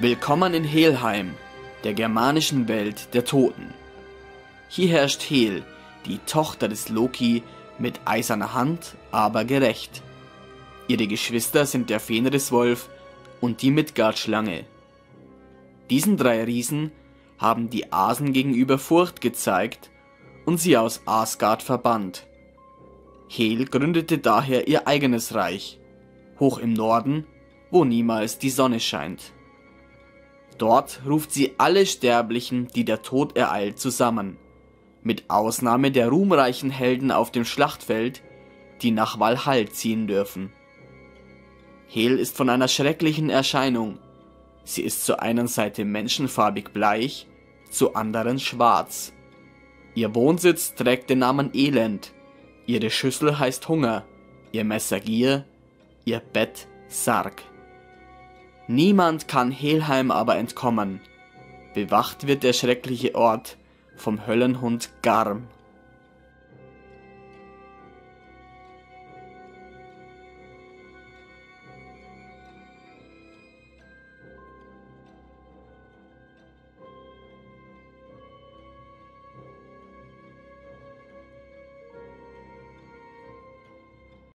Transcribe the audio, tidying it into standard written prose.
Willkommen in Helheim, der germanischen Welt der Toten. Hier herrscht Hel, die Tochter des Loki, mit eiserner Hand, aber gerecht. Ihre Geschwister sind der Fenriswolf und die Midgard-Schlange. Diesen drei Riesen haben die Asen gegenüber Furcht gezeigt und sie aus Asgard verbannt. Hel gründete daher ihr eigenes Reich, hoch im Norden, wo niemals die Sonne scheint. Dort ruft sie alle Sterblichen, die der Tod ereilt, zusammen, mit Ausnahme der ruhmreichen Helden auf dem Schlachtfeld, die nach Walhall ziehen dürfen. Hel ist von einer schrecklichen Erscheinung. Sie ist zur einen Seite menschenfarbig bleich, zur anderen schwarz. Ihr Wohnsitz trägt den Namen Elend, ihre Schüssel heißt Hunger, ihr Messer Gier, ihr Bett Sarg. Niemand kann Helheim aber entkommen. Bewacht wird der schreckliche Ort vom Höllenhund Garm.